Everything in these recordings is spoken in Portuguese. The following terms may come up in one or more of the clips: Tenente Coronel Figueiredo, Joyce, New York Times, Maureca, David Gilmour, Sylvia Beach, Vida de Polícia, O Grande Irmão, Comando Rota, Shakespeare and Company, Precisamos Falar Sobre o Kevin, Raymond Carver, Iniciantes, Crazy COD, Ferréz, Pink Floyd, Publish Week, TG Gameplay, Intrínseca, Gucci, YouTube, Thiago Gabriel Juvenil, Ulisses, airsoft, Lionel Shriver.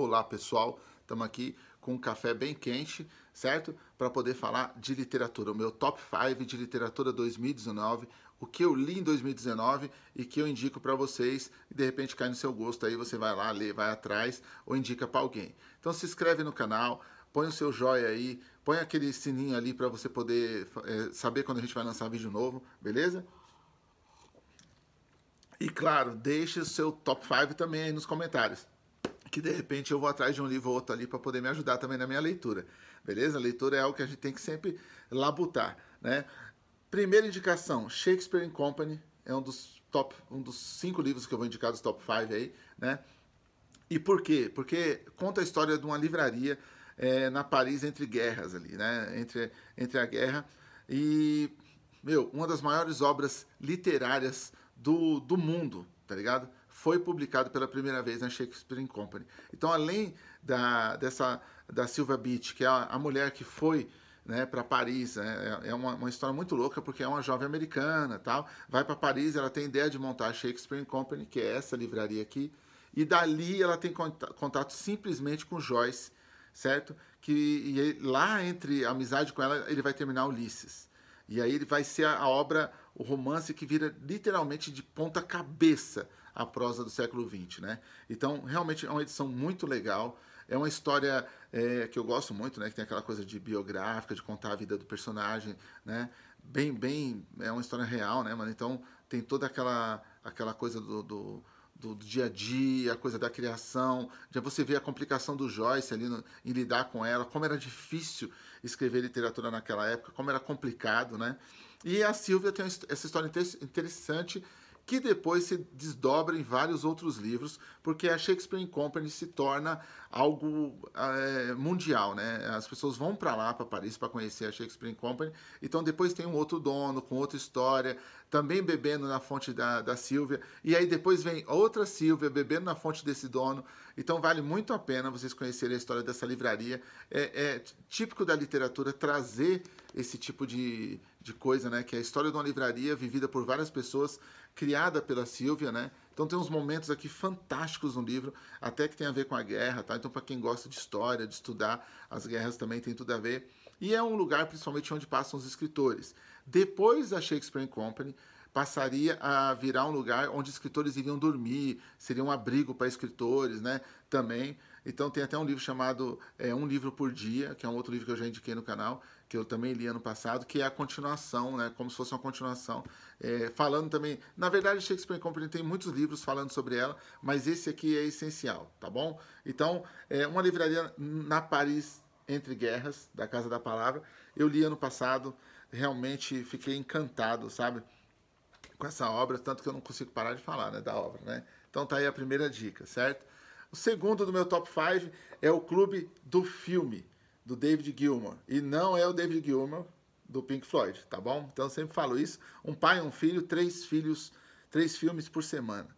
Olá pessoal, estamos aqui com um café bem quente, certo? Para poder falar de literatura, o meu top 5 de literatura 2019, o que eu li em 2019 e que eu indico para vocês, e de repente cai no seu gosto, aí você vai lá, lê, vai atrás ou indica para alguém. Então se inscreve no canal, põe o seu joia aí, põe aquele sininho ali para você poder saber quando a gente vai lançar vídeo novo, beleza? E claro, deixe o seu top 5 também aí nos comentários, que de repente eu vou atrás de um livro ou outro ali para poder me ajudar também na minha leitura, beleza? A leitura é algo que a gente tem que sempre labutar, né? Primeira indicação, Shakespeare and Company, é um dos 5 livros que eu vou indicar dos top 5 aí, né? E por quê? Porque conta a história de uma livraria na Paris entre guerras ali, né? Entre a guerra e, meu, uma das maiores obras literárias do mundo, tá ligado? Foi publicado pela primeira vez na Shakespeare and Company. Então, além da Sylvia Beach, que é a mulher que foi, né, para Paris, é uma história muito louca, porque é uma jovem americana, tal, vai para Paris, ela tem ideia de montar a Shakespeare and Company, que é essa livraria aqui, e dali ela tem contato simplesmente com Joyce, certo? E lá, entre a amizade com ela, ele vai terminar Ulisses. E aí ele vai ser a obra, o romance que vira literalmente de ponta cabeça a prosa do século XX, né? Então, realmente é uma edição muito legal, é uma história que eu gosto muito, né? Que tem aquela coisa de biográfica, de contar a vida do personagem, né? Bem, é uma história real, né, mano? Então, tem toda aquela coisa do dia a dia, a coisa da criação, já você vê a complicação do Joyce ali em lidar com ela, como era difícil escrever literatura naquela época, como era complicado, né? E a Sylvia tem essa história interessante que depois se desdobra em vários outros livros, porque a Shakespeare and Company se torna algo mundial, né? As pessoas vão para lá, para Paris, para conhecer a Shakespeare and Company, então depois tem um outro dono, com outra história, também bebendo na fonte da Sylvia, e aí depois vem outra Sylvia bebendo na fonte desse dono, então vale muito a pena vocês conhecerem a história dessa livraria, é típico da literatura trazer esse tipo de coisa, né, que é a história de uma livraria vivida por várias pessoas, criada pela Sylvia, né? Então tem uns momentos aqui fantásticos no livro, até que tem a ver com a guerra, tá? Então para quem gosta de história, de estudar as guerras também tem tudo a ver. E é um lugar principalmente onde passam os escritores. Depois da Shakespeare and Company passaria a virar um lugar onde escritores iriam dormir, seria um abrigo para escritores, né? Também. Então tem até um livro chamado Um Livro por Dia, que é um outro livro que eu já indiquei no canal, que eu também li ano passado, que é a continuação, né? Como se fosse uma continuação. Falando também... Na verdade, Shakespeare and Company tem muitos livros falando sobre ela, mas esse aqui é essencial, tá bom? Então, uma livraria na Paris entre guerras, da Casa da Palavra. Eu li ano passado, realmente fiquei encantado, sabe? Com essa obra, tanto que eu não consigo parar de falar, né, da obra, né? Então tá aí a primeira dica, certo? O segundo do meu top 5 é o Clube do Filme, do David Gilmour. E não é o David Gilmour do Pink Floyd, tá bom? Então eu sempre falo isso, um pai, um filho, 3 filmes por semana.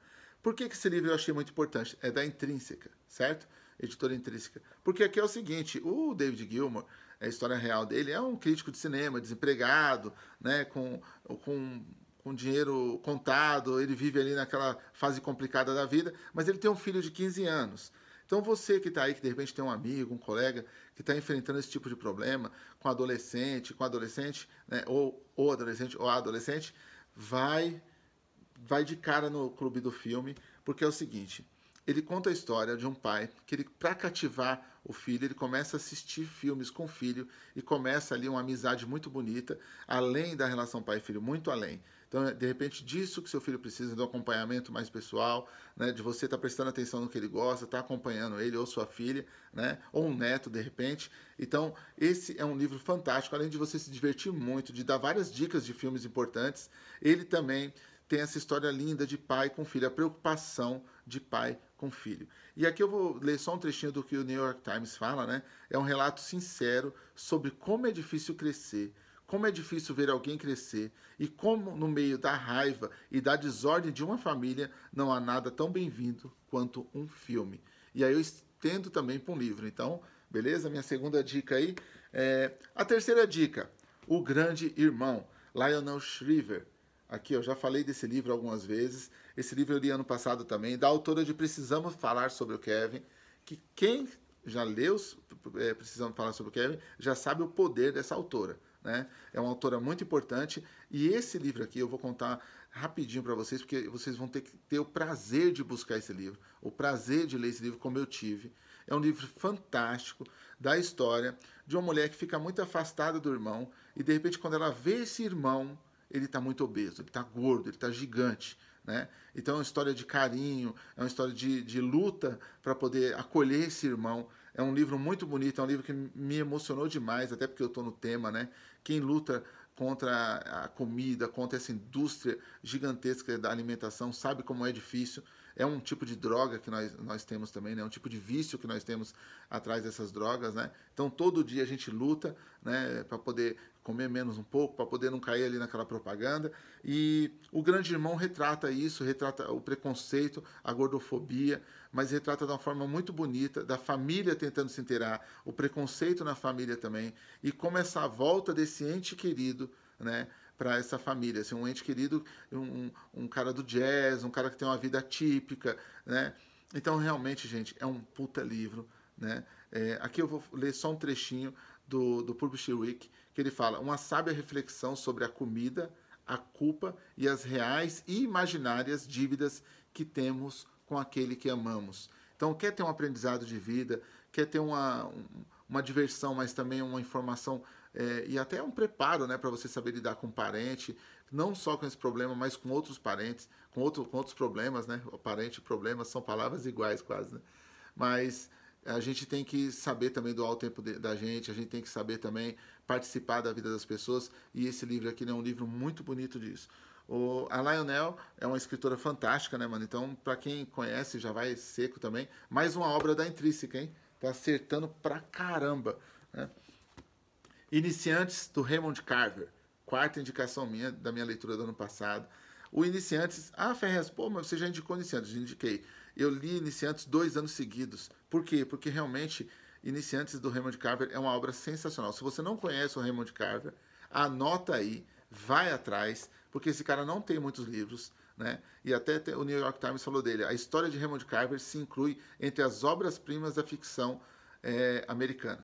Por que esse livro eu achei muito importante? É da Intrínseca, certo? Editora Intrínseca. Porque aqui é o seguinte, o David Gilmour, a história real dele, é um crítico de cinema, desempregado, né, com dinheiro contado, ele vive ali naquela fase complicada da vida, mas ele tem um filho de 15 anos. Então você que está aí, que de repente tem um amigo, um colega, que está enfrentando esse tipo de problema com adolescente, né, ou adolescente, vai de cara no Clube do Filme, porque é o seguinte, ele conta a história de um pai que, para cativar o filho, ele começa a assistir filmes com o filho e começa ali uma amizade muito bonita, além da relação pai e filho, muito além. Então, de repente, disso que seu filho precisa, de um acompanhamento mais pessoal, né, de você estar prestando atenção no que ele gosta, estar acompanhando ele ou sua filha, né, ou um neto, de repente. Então, esse é um livro fantástico, além de você se divertir muito, de dar várias dicas de filmes importantes, ele também tem essa história linda de pai com filho, a preocupação de pai com filho. E aqui eu vou ler só um trechinho do que o New York Times fala, né? É um relato sincero sobre como é difícil crescer, como é difícil ver alguém crescer e como, no meio da raiva e da desordem de uma família, não há nada tão bem-vindo quanto um filme. E aí eu estendo também para um livro. Então, beleza? Minha segunda dica aí. A terceira dica, O Grande Irmão, Lionel Shriver. Aqui, eu já falei desse livro algumas vezes. Esse livro eu li ano passado também, da autora de Precisamos Falar Sobre o Kevin, que quem já leu Precisamos Falar Sobre o Kevin já sabe o poder dessa autora, né? É uma autora muito importante, e esse livro aqui eu vou contar rapidinho para vocês, porque vocês vão ter que ter o prazer de buscar esse livro, o prazer de ler esse livro como eu tive. É um livro fantástico da história de uma mulher que fica muito afastada do irmão, e de repente quando ela vê esse irmão, ele está muito obeso, ele está gordo, ele está gigante, né? Então é uma história de carinho, é uma história de luta para poder acolher esse irmão. É um livro muito bonito, é um livro que me emocionou demais, até porque eu estou no tema, né? Quem luta contra a comida, contra essa indústria gigantesca da alimentação, sabe como é difícil. É um tipo de droga que nós temos também, né? É um tipo de vício que nós temos atrás dessas drogas, né? Então todo dia a gente luta, né, para poder comer menos um pouco, para poder não cair ali naquela propaganda. E O Grande Irmão retrata isso, retrata o preconceito, a gordofobia, mas retrata de uma forma muito bonita, da família tentando se inteirar, o preconceito na família também, e como essa volta desse ente querido, né, para essa família, assim, um ente querido, um cara do jazz, um cara que tem uma vida atípica, né? Então realmente, gente, é um puta livro, né? Aqui eu vou ler só um trechinho do Publish Week, que ele fala: uma sábia reflexão sobre a comida, a culpa e as reais e imaginárias dívidas que temos com aquele que amamos. Então, quer ter um aprendizado de vida, quer ter uma diversão, mas também uma informação e até um preparo, né, para você saber lidar com um parente, não só com esse problema, mas com outros parentes, com outros problemas, né? Parente e problemas são palavras iguais quase, né? Mas a gente tem que saber também doar o tempo da gente, a gente tem que saber também participar da vida das pessoas, e esse livro aqui, né, é um livro muito bonito disso. A Lionel é uma escritora fantástica, né, mano? Então, pra quem conhece, já vai seco também. Mais uma obra da Intrínseca, hein? Tá acertando pra caramba, né? Iniciantes, do Raymond Carver. Quarta indicação minha, da minha leitura do ano passado. O Iniciantes... Ah, Ferrez, pô, mas você já indicou Iniciantes. Já indiquei. Eu li Iniciantes 2 anos seguidos. Por quê? Porque realmente Iniciantes, do Raymond Carver, é uma obra sensacional. Se você não conhece o Raymond Carver, anota aí, vai atrás, porque esse cara não tem muitos livros, né? E até o New York Times falou dele. A história de Raymond Carver se inclui entre as obras-primas da ficção americana.